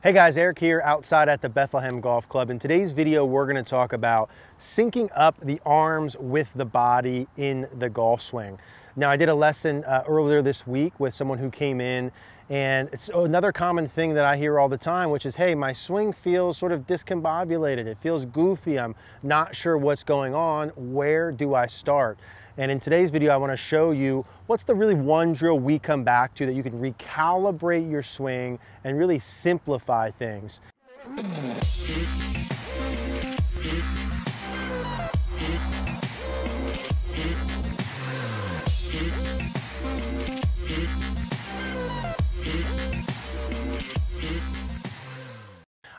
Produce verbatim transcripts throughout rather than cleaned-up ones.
Hey guys, Eric here outside at the Bethlehem Golf Club. In today's video, we're going to talk about syncing up the arms with the body in the golf swing. Now, I did a lesson uh, earlier this week with someone who came in, and it's another common thing that I hear all the time, which is, hey, my swing feels sort of discombobulated. It feels goofy. I'm not sure what's going on. Where do I start? And in today's video, I want to show you what's the really one drill we come back to that you can recalibrate your swing and really simplify things.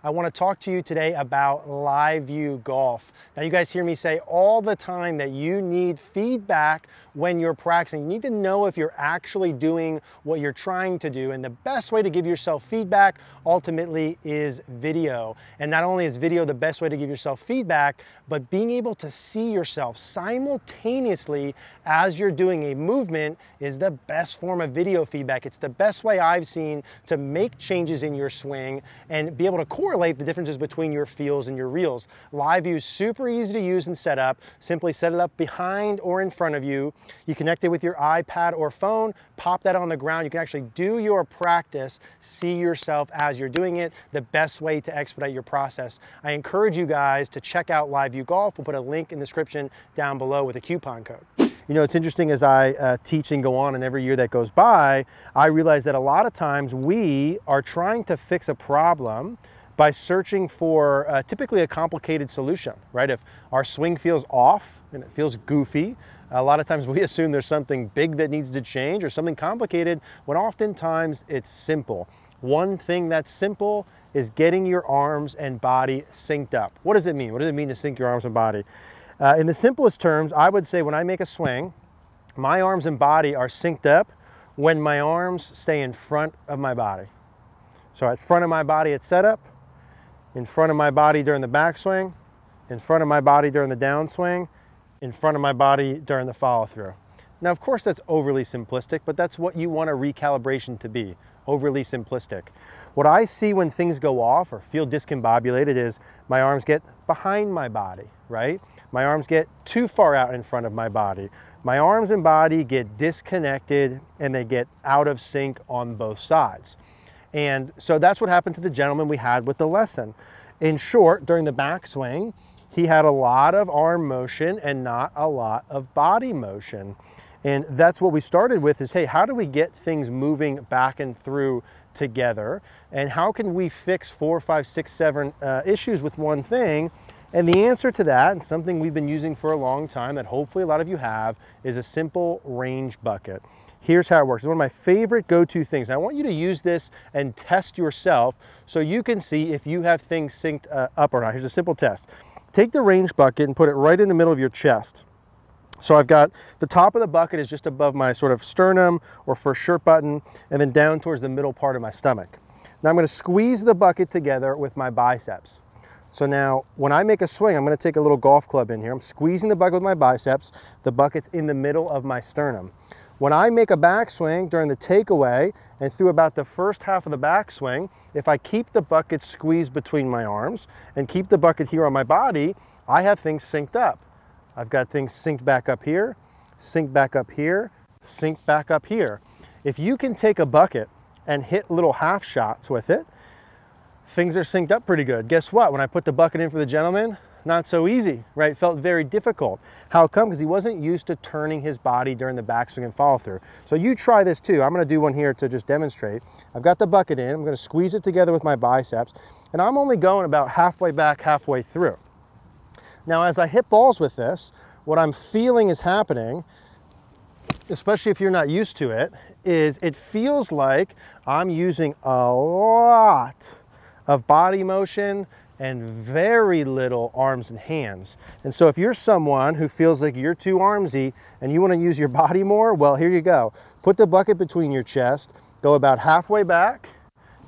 I want to talk to you today about LiveView Golf. Now, you guys hear me say all the time that you need feedback when you're practicing. You need to know if you're actually doing what you're trying to do, and the best way to give yourself feedback ultimately is video. And not only is video the best way to give yourself feedback, but being able to see yourself simultaneously as you're doing a movement is the best form of video feedback. It's the best way I've seen to make changes in your swing and be able to coordinate correlate the differences between your feels and your reels. LiveView is super easy to use and set up. Simply set it up behind or in front of you. You connect it with your iPad or phone, pop that on the ground. You can actually do your practice, see yourself as you're doing it, the best way to expedite your process. I encourage you guys to check out LiveView Golf. We'll put a link in the description down below with a coupon code. You know, it's interesting as I uh, teach and go on, and every year that goes by, I realize that a lot of times we are trying to fix a problem by searching for uh, typically a complicated solution, right? If our swing feels off and it feels goofy, a lot of times we assume there's something big that needs to change or something complicated, when oftentimes it's simple. One thing that's simple is getting your arms and body synced up. What does it mean? What does it mean to sync your arms and body? Uh, in the simplest terms, I would say when I make a swing, my arms and body are synced up when my arms stay in front of my body. So at front of my body at setup, in front of my body during the backswing, in front of my body during the downswing, in front of my body during the follow through. Now, of course, that's overly simplistic, but that's what you want a recalibration to be, overly simplistic. What I see when things go off or feel discombobulated is my arms get behind my body, right? My arms get too far out in front of my body. My arms and body get disconnected and they get out of sync on both sides. And so that's what happened to the gentleman we had with the lesson. In short, during the backswing, he had a lot of arm motion and not a lot of body motion. And that's what we started with is, hey, how do we get things moving back and through together? And how can we fix four, five, six, seven uh, issues with one thing? And the answer to that, and something we've been using for a long time that hopefully a lot of you have, is a simple range bucket. Here's how it works. It's one of my favorite go-to things. And I want you to use this and test yourself so you can see if you have things synced uh, up or not. Here's a simple test. Take the range bucket and put it right in the middle of your chest. So I've got the top of the bucket is just above my sort of sternum or first shirt button, and then down towards the middle part of my stomach. Now I'm going to squeeze the bucket together with my biceps. So now when I make a swing, I'm going to take a little golf club in here. I'm squeezing the bucket with my biceps. The bucket's in the middle of my sternum. When I make a backswing during the takeaway and through about the first half of the backswing, if I keep the bucket squeezed between my arms and keep the bucket here on my body, I have things synced up. I've got things synced back up here, synced back up here, synced back up here. If you can take a bucket and hit little half shots with it, things are synced up pretty good. Guess what? When I put the bucket in for the gentleman, not so easy, right? Felt very difficult. How come? Because he wasn't used to turning his body during the backswing and follow through. So you try this too. I'm going to do one here to just demonstrate. I've got the bucket in. I'm going to squeeze it together with my biceps, and I'm only going about halfway back, halfway through. Now, as I hit balls with this, what I'm feeling is happening, especially if you're not used to it, is it feels like I'm using a lot of body motion and very little arms and hands. And so if you're someone who feels like you're too armsy and you wanna use your body more, well, here you go. Put the bucket between your chest, go about halfway back,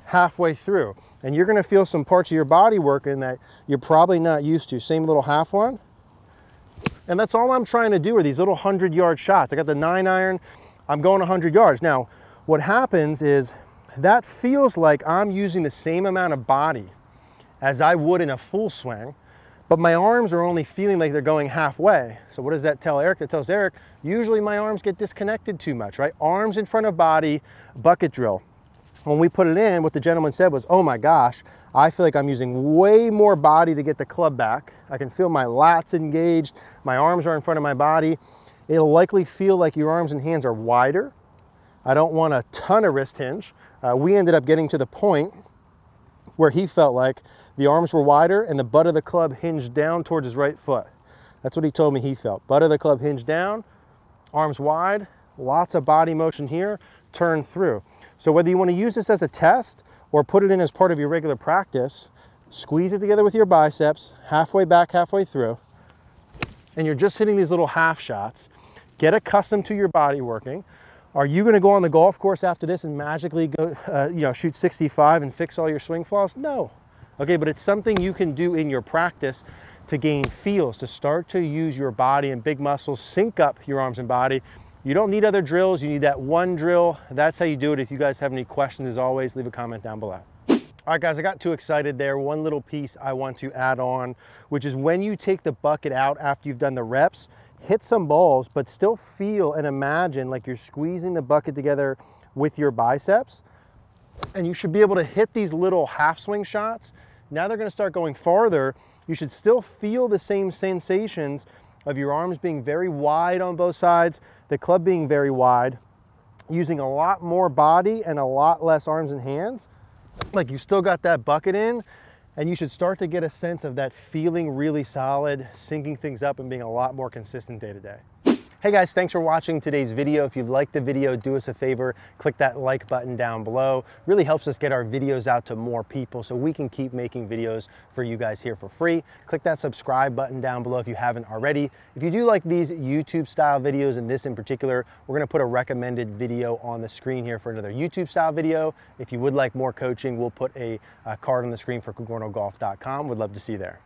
halfway through, and you're gonna feel some parts of your body working that you're probably not used to. Same little half one. And that's all I'm trying to do are these little hundred yard shots. I got the nine iron, I'm going a hundred yards. Now, what happens is that feels like I'm using the same amount of body as I would in a full swing, but my arms are only feeling like they're going halfway. So what does that tell Eric? It tells Eric, usually my arms get disconnected too much, right? Arms in front of body, bucket drill. When we put it in, what the gentleman said was, oh my gosh, I feel like I'm using way more body to get the club back. I can feel my lats engaged, my arms are in front of my body. It'll likely feel like your arms and hands are wider. I don't want a ton of wrist hinge. Uh, we ended up getting to the point where he felt like the arms were wider and the butt of the club hinged down towards his right foot. That's what he told me he felt. Butt of the club hinged down, arms wide, lots of body motion here, turn through. So whether you want to use this as a test or put it in as part of your regular practice, squeeze it together with your biceps, halfway back, halfway through, and you're just hitting these little half shots. Get accustomed to your body working. Are you going to go on the golf course after this and magically go, uh, you know, shoot sixty-five and fix all your swing flaws? No. Okay, but it's something you can do in your practice to gain feels, to start to use your body and big muscles, sync up your arms and body. You don't need other drills. You need that one drill. That's how you do it. If you guys have any questions, as always, leave a comment down below. All right, guys, I got too excited there. One little piece I want to add on, which is when you take the bucket out after you've done the reps, hit some balls, but still feel and imagine like you're squeezing the bucket together with your biceps. And you should be able to hit these little half swing shots. Now they're gonna start going farther. You should still feel the same sensations of your arms being very wide on both sides, the club being very wide, using a lot more body and a lot less arms and hands. Like you still got that bucket in, and you should start to get a sense of that feeling really solid, syncing things up and being a lot more consistent day to day. Hey guys, thanks for watching today's video. If you liked the video, do us a favor, click that like button down below. Really helps us get our videos out to more people so we can keep making videos for you guys here for free. Click that subscribe button down below if you haven't already. If you do like these YouTube style videos, and this in particular, we're gonna put a recommended video on the screen here for another YouTube style video. If you would like more coaching, we'll put a, a card on the screen for cogorno golf dot com. Would love to see you there.